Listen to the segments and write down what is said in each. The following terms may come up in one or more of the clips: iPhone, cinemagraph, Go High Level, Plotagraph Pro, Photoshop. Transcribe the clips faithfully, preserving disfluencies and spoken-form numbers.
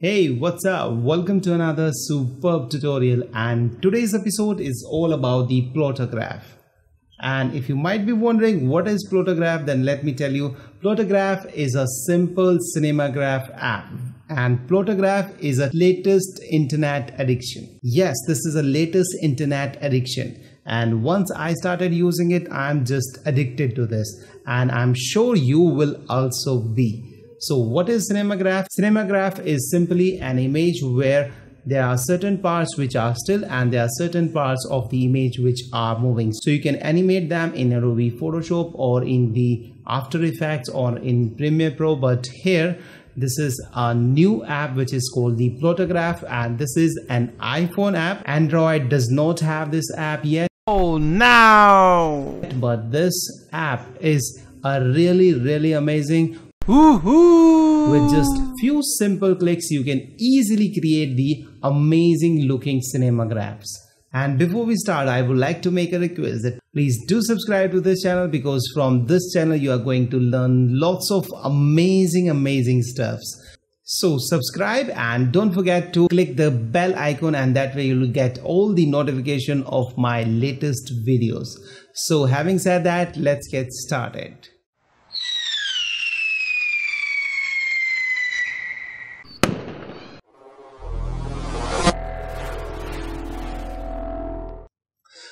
Hey, what's up? Welcome to another superb tutorial, and today's episode is all about the Plotagraph. And if you might be wondering what is Plotagraph, then let me tell you. Plotagraph is a simple cinemagraph app, and Plotagraph is a latest internet addiction. Yes, this is a latest internet addiction. And once I started using it, I'm just addicted to this, and I'm sure you will also be. So what is cinemagraph? Cinemagraph is simply an image where there are certain parts which are still and there are certain parts of the image which are moving. So you can animate them in Adobe Photoshop or in the After Effects or in Premiere Pro, but here this is a new app which is called the Plotagraph, and this is an iPhone app. Android does not have this app yet. Oh no! But this app is a really really amazing. Woohoo! With just few simple clicks, you can easily create the amazing looking cinemagraphs. And before we start, I would like to make a request that please do subscribe to this channel, because from this channel you are going to learn lots of amazing amazing stuffs. So subscribe and don't forget to click the bell icon, and that way you will get all the notification of my latest videos. So having said that, let's get started.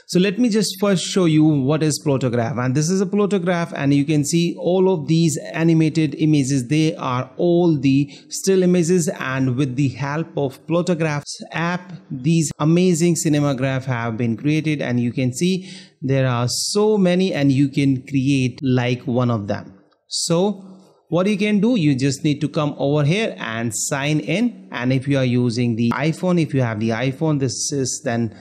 So let me just first show you what is Plotagraph, and this is a Plotagraph, and you can see all of these animated images. They are all the still images, and with the help of Plotagraph's app, these amazing cinemagraph have been created, and you can see there are so many, and you can create like one of them. So what you can do, you just need to come over here and sign in. And if you are using the iPhone, if you have the iPhone, this is then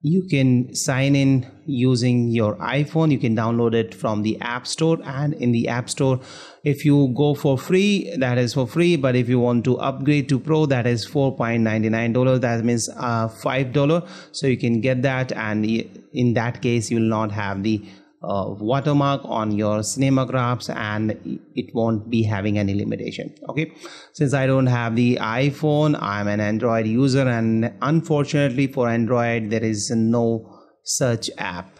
you can sign in using your iPhone. You can download it from the App Store, and in the App Store, if you go for free, that is for free. But if you want to upgrade to Pro, that is four ninety-nine dollars. That means uh, five dollars. So you can get that, and in that case, you will not have the uh, watermark on your cinemagraphs, and it won't be having any limitation. Okay, since I don't have the iPhone, I'm an Android user, and unfortunately for Android there is no such app.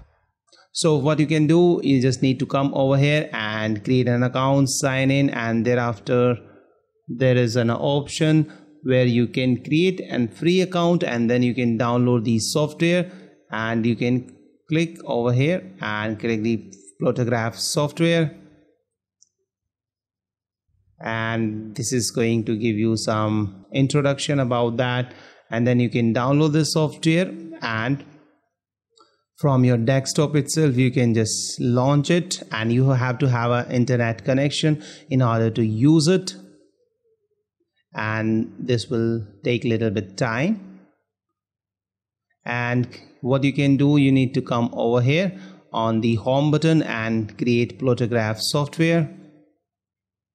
So what you can do, you just need to come over here and create an account, sign in, and thereafter there is an option where you can create a free account, and then you can download the software, and you can click over here and click the Plotagraph software, and this is going to give you some introduction about that. And then you can download the software, and from your desktop itself you can just launch it, and you have to have an internet connection in order to use it, and this will take a little bit time. And what you can do, you need to come over here on the home button and create Plotagraph software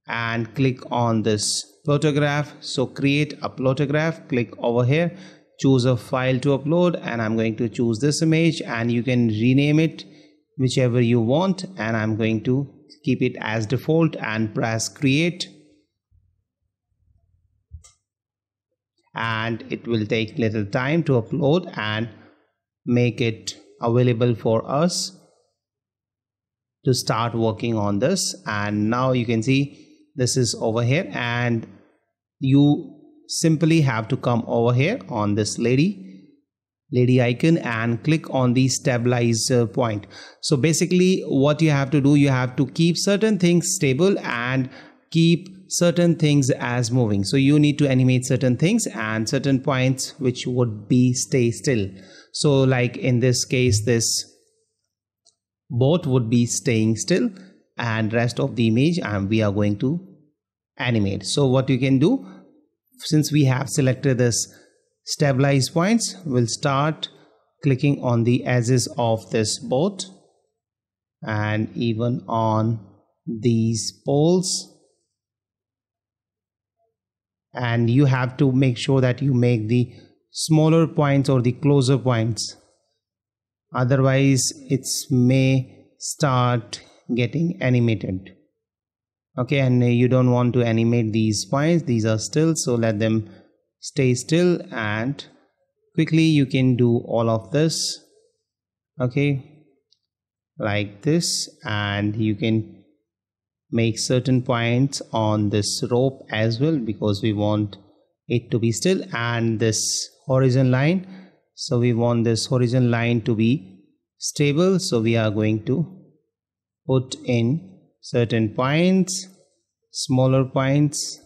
and click on this Plotagraph. So create a Plotagraph, click over here, choose a file to upload, and I'm going to choose this image, and you can rename it whichever you want, and I'm going to keep it as default and press create, and it will take little time to upload and make it available for us to start working on this. And now you can see this is over here, and you simply have to come over here on this lady lady icon and click on the stabilizer point. So basically what you have to do, you have to keep certain things stable and keep certain things as moving. So you need to animate certain things and certain points which would be stay still. So like in this case, this boat would be staying still, and rest of the image and we are going to animate. So what you can do, since we have selected this stabilize points, we'll start clicking on the edges of this boat and even on these poles. And you have to make sure that you make the smaller points or the closer points, otherwise it may start getting animated. Okay, and you don't want to animate these points, these are still, so let them stay still, and quickly you can do all of this, okay, like this, and you can make certain points on this rope as well, because we want it to be still, and this horizon line, so we want this horizon line to be stable, so we are going to put in certain points, smaller points,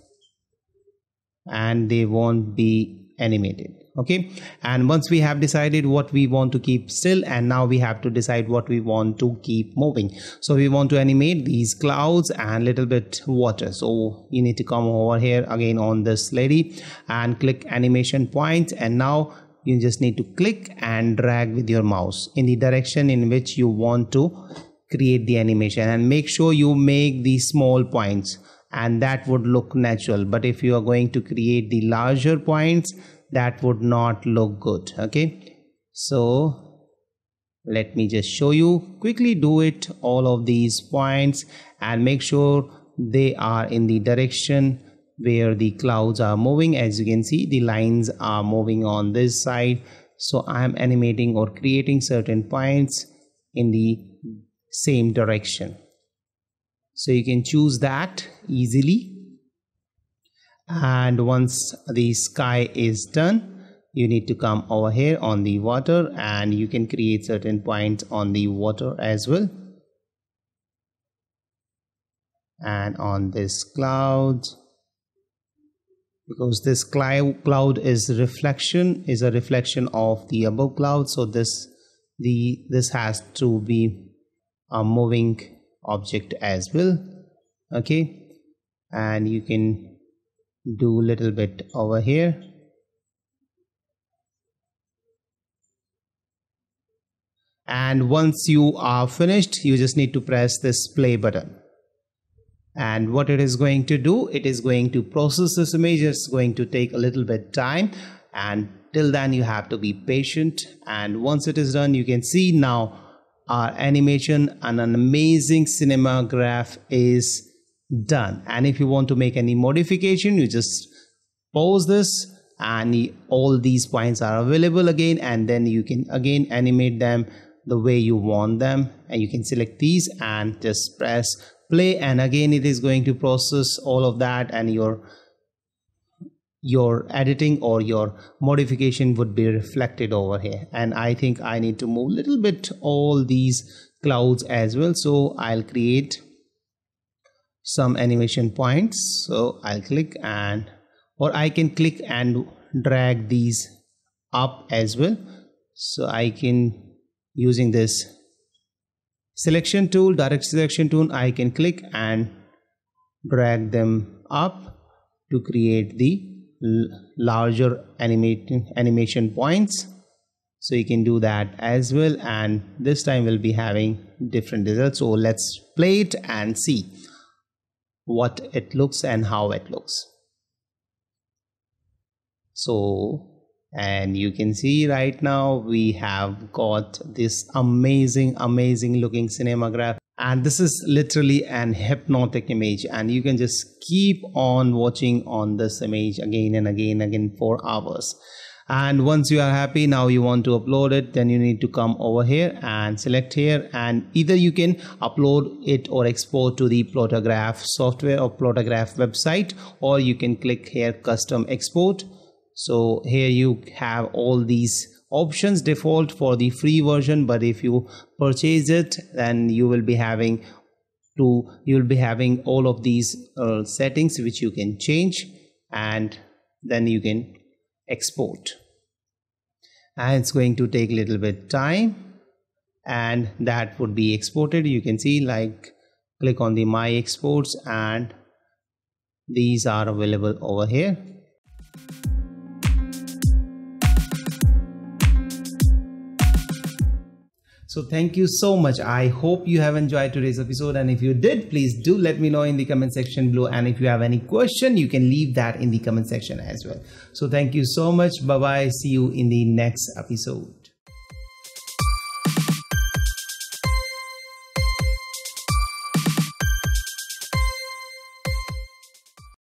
and they won't be animated, okay. And once we have decided what we want to keep still, and now we have to decide what we want to keep moving. So we want to animate these clouds and little bit water, so you need to come over here again on this lady and click animation point, and now you just need to click and drag with your mouse in the direction in which you want to create the animation, and make sure you make these small points, and that would look natural. But if you are going to create the larger points, that would not look good, okay. So let me just show you, quickly do it all of these points and make sure they are in the direction where the clouds are moving. As you can see, the lines are moving on this side, so I am animating or creating certain points in the same direction, so you can choose that easily. And once the sky is done, you need to come over here on the water, and you can create certain points on the water as well, and on this cloud, because this cloud is reflection is a reflection of the above cloud, so this the this has to be a moving object as well, okay. And you can do little bit over here, and once you are finished, you just need to press this play button, and what it is going to do, it is going to process this image. It's going to take a little bit time, and till then you have to be patient. And once it is done, you can see now our animation and an amazing cinemagraph is done. And if you want to make any modification, you just pause this, and all these points are available again, and then you can again animate them the way you want them, and you can select these and just press play, and again it is going to process all of that, and your your editing or your modification would be reflected over here. And I think I need to move a little bit all these clouds as well, so I'll create some animation points. So I'll click and or I can click and drag these up as well. So I can, using this selection tool, direct selection tool, I can click and drag them up to create the larger animation animation points. So you can do that as well, and this time we'll be having different results. So let's play it and see what it looks and how it looks. So, and you can see right now we have got this amazing amazing looking cinemagraph, and this is literally an hypnotic image, and you can just keep on watching on this image again and again and again for hours. And once you are happy, now you want to upload it, then you need to come over here and select here, and either you can upload it or export to the Plotagraph software or Plotagraph website, or you can click here custom export. So here you have all these options default for the free version, but if you purchase it, then you will be having to you will be having all of these uh, settings which you can change, and then you can export, and it's going to take a little bit time, and that would be exported. You can see, like, click on the My Exports, and these are available over here. So thank you so much. I hope you have enjoyed today's episode, and if you did, please do let me know in the comment section below, and if you have any question, you can leave that in the comment section as well. So thank you so much. Bye bye. See you in the next episode.